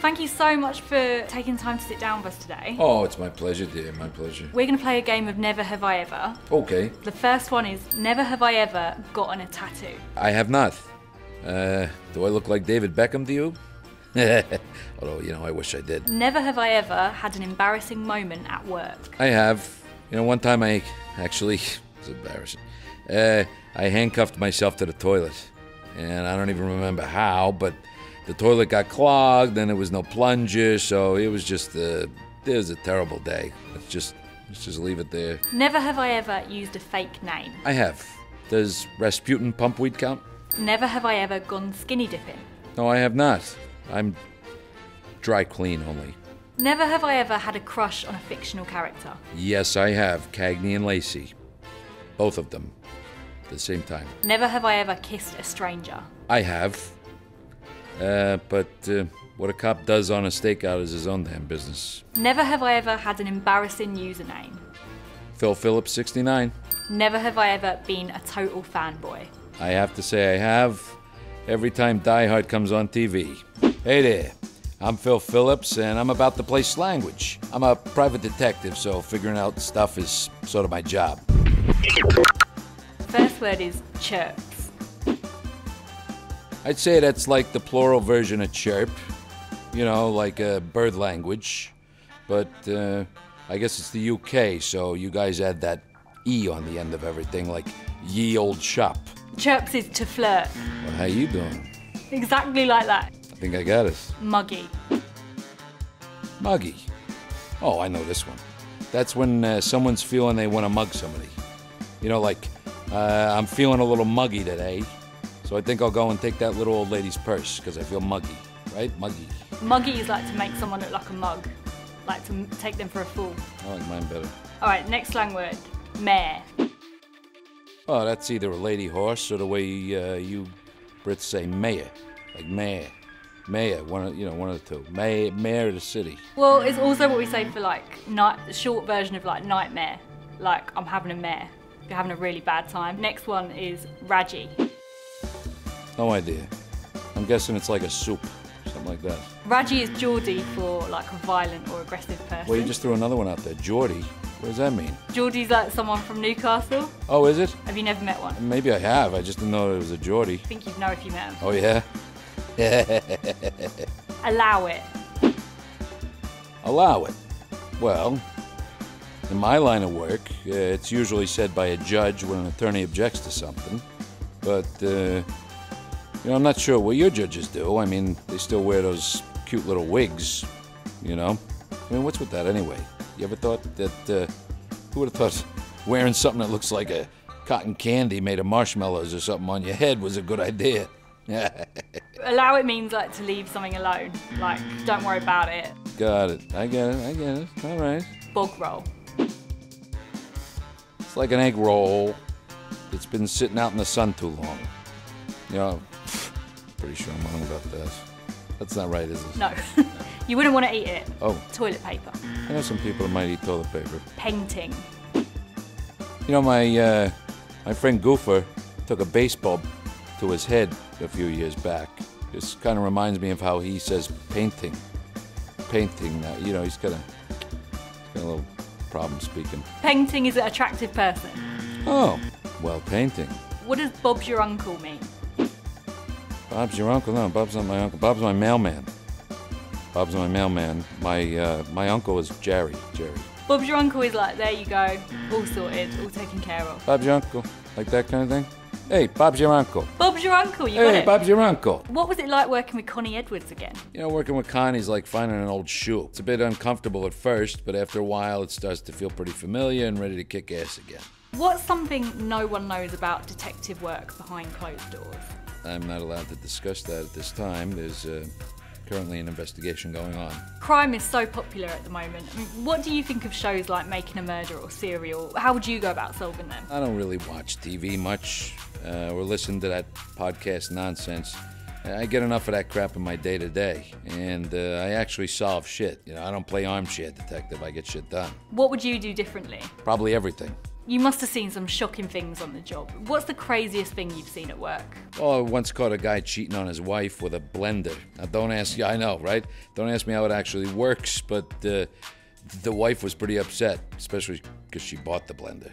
thank you so much for taking time to sit down with us today. Oh, it's my pleasure, dear, my pleasure. We're going to play a game of Never Have I Ever. Okay. The first one is, never have I ever gotten a tattoo. I have not. Do I look like David Beckham to you? Although, you know, I wish I did. Never have I ever had an embarrassing moment at work. I have. You know, one time I actually, it's embarrassing, I handcuffed myself to the toilet. And I don't even remember how, but the toilet got clogged and there was no plunger, so it was just it was a terrible day. Let's just leave it there. Never have I ever used a fake name. I have. Does Rasputin Pumpweed count? Never have I ever gone skinny dipping. No, I have not. I'm dry clean only. Never have I ever had a crush on a fictional character. Yes, I have. Cagney and Lacey. Both of them. At the same time. Never have I ever kissed a stranger. I have. But what a cop does on a stakeout is his own damn business. Never have I ever had an embarrassing username. Phil Phillips 69. Never have I ever been a total fanboy. I have to say I have. Every time Die Hard comes on TV. Hey there, I'm Phil Phillips and I'm about to play Slanguage. I'm a private detective, so figuring out stuff is sort of my job. First word is chirps. I'd say that's like the plural version of chirp. You know, like a bird language. But I guess it's the UK, so you guys add that E on the end of everything, like ye old shop. Chirps is to flirt. Well, how you doing? Exactly like that. I think I got it. Muggy. Muggy. Oh, I know this one. That's when someone's feeling they want to mug somebody. You know, like, I'm feeling a little muggy today, so I think I'll go and take that little old lady's purse, because I feel muggy, right? Muggy. Muggy is like to make someone look like a mug. Like to take them for a fool. I like mine better. All right, next slang word. Mare. Oh, that's either a lady horse or the way you Brits say mayor, like mayor, mayor. One of the two. Mayor, mayor of the city. Well, it's also what we say for like the short version of like nightmare, like I'm having a mare. You're having a really bad time. Next one is raggy. No idea. I'm guessing it's like a soup, something like that. Raggy is Geordie for like a violent or aggressive person. Well, you just threw another one out there, Geordie. What does that mean? Geordie's like someone from Newcastle. Oh, is it? Have you never met one? Maybe I have, I just didn't know it was a Geordie. I think you'd know if you met him. Oh, yeah? Allow it. Allow it? Well, in my line of work, it's usually said by a judge when an attorney objects to something. But, you know, I'm not sure what your judges do. I mean, they still wear those cute little wigs, you know? I mean, what's with that anyway? You ever thought that, who would have thought wearing something that looks like a cotton candy made of marshmallows or something on your head was a good idea? Allow it means like to leave something alone, like don't worry about it. Got it, I get it, I get it, all right. Bog roll. It's like an egg roll that's been sitting out in the sun too long. You know, pretty sure I'm wrong about that. That's not right, is it? No. You wouldn't want to eat it. Oh. Toilet paper. I know some people that might eat toilet paper. Painting. You know, my friend Goofer took a baseball to his head a few years back. This kind of reminds me of how he says painting. Painting. You know, he's got a little problem speaking. Painting is an attractive person. Oh. Well, painting. What does Bob's your uncle mean? Bob's your uncle? No, Bob's not my uncle. Bob's my mailman. Bob's my mailman. My uncle is Jerry. Jerry. Bob's your uncle is like, there you go, all sorted, all taken care of. Bob's your uncle, like that kind of thing? Hey, Bob's your uncle. Bob's your uncle, you got it. Hey, Bob's your uncle. What was it like working with Connie Edwards again? You know, working with Connie's like finding an old shoe. It's a bit uncomfortable at first, but after a while it starts to feel pretty familiar and ready to kick ass again. What's something no one knows about detective work behind closed doors? I'm not allowed to discuss that at this time. There's currently an investigation going on. Crime is so popular at the moment. I mean, what do you think of shows like Making a Murderer or Serial? How would you go about solving them? I don't really watch TV much or listen to that podcast nonsense. I get enough of that crap in my day-to-day, and I actually solve shit. You know, I don't play armchair detective. I get shit done. What would you do differently? Probably everything. You must have seen some shocking things on the job. What's the craziest thing you've seen at work? Oh, I once caught a guy cheating on his wife with a blender. Now, don't ask, yeah, I know, right? Don't ask me how it actually works, but the wife was pretty upset, especially because she bought the blender.